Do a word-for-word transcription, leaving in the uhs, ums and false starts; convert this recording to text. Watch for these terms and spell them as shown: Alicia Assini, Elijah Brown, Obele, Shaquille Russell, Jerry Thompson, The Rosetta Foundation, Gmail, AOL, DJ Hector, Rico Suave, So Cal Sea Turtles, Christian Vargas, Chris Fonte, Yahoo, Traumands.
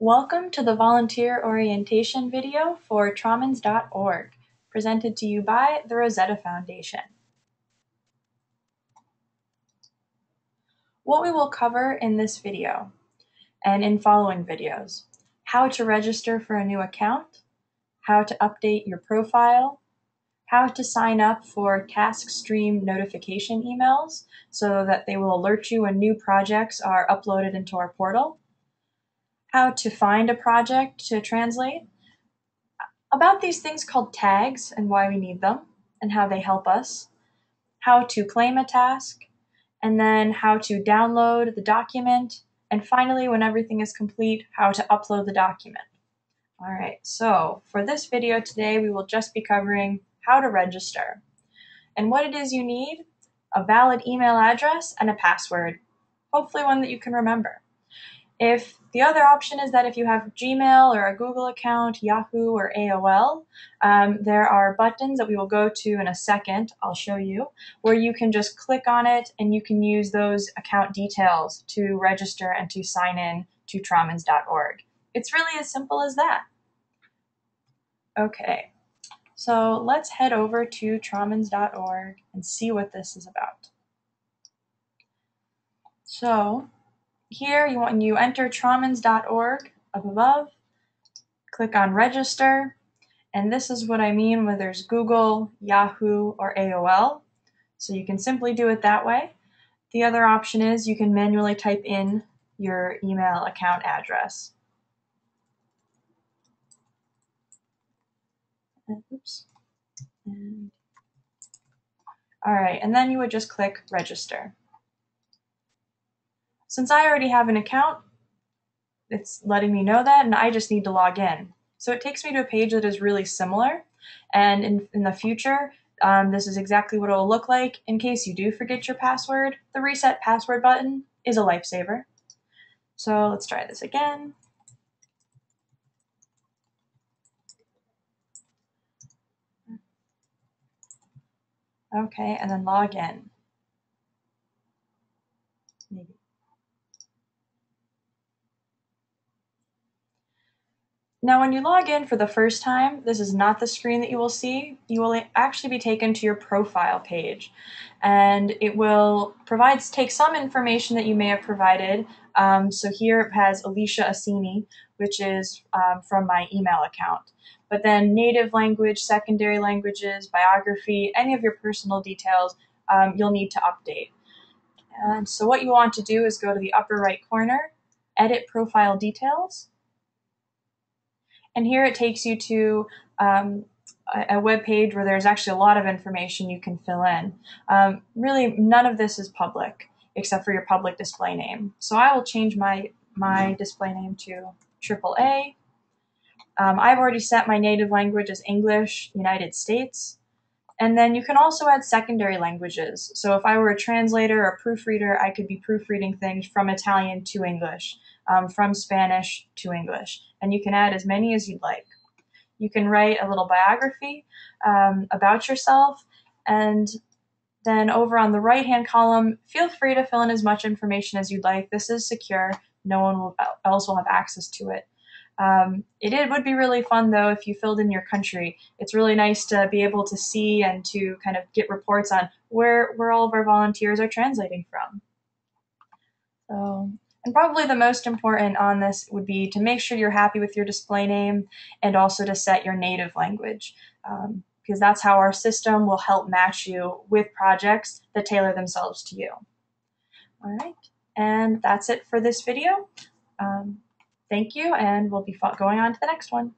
Welcome to the volunteer orientation video for Traumands dot org, presented to you by the Rosetta Foundation. What we will cover in this video and in following videos: how to register for a new account, how to update your profile, how to sign up for task stream notification emails so that they will alert you when new projects are uploaded into our portal, how to find a project to translate, about these things called tags and why we need them and how they help us, how to claim a task, and then how to download the document, and finally, when everything is complete, how to upload the document. All right, so for this video today, we will just be covering how to register. And what it is you need: a valid email address and a password, hopefully one that you can remember. If the other option is that if you have Gmail or a Google account, Yahoo or A O L, um, there are buttons that we will go to in a second, I'll show you, where you can just click on it and you can use those account details to register and to sign in to Traumands dot org. It's really as simple as that. Okay, so let's head over to Traumands dot org and see what this is about. So here, you want you enter Traumands dot org up above, click on register, and this is what I mean when there's Google, Yahoo, or A O L. So you can simply do it that way. The other option is you can manually type in your email account address. Oops. And, all right, and then you would just click register. Since I already have an account, it's letting me know that, and I just need to log in. So it takes me to a page that is really similar, and in, in the future, um, this is exactly what it will look like. In case you do forget your password, the reset password button is a lifesaver. So let's try this again. Okay, and then log in. Maybe. Now, when you log in for the first time, this is not the screen that you will see. You will actually be taken to your profile page, and it will provide, take some information that you may have provided. Um, so here it has Alicia Assini, which is um, from my email account. But then native language, secondary languages, biography, any of your personal details, um, you'll need to update. And so what you want to do is go to the upper right corner, edit profile details. And here it takes you to um, a, a web page where there's actually a lot of information you can fill in. Um, really, none of this is public except for your public display name. So I will change my, my display name to triple A. Um, I've already set my native language as English, United States. And then you can also add secondary languages. So if I were a translator or a proofreader, I could be proofreading things from Italian to English, um, from Spanish to English. And you can add as many as you'd like. You can write a little biography um, about yourself. And then over on the right-hand column, feel free to fill in as much information as you'd like. This is secure. No one will, else will have access to it. Um, it, it would be really fun, though, if you filled in your country. It's really nice to be able to see and to kind of get reports on where, where all of our volunteers are translating from. So, and probably the most important on this would be to make sure you're happy with your display name and also to set your native language, um, because that's how our system will help match you with projects that tailor themselves to you. All right, and that's it for this video. Um, Thank you, and we'll be going on to the next one.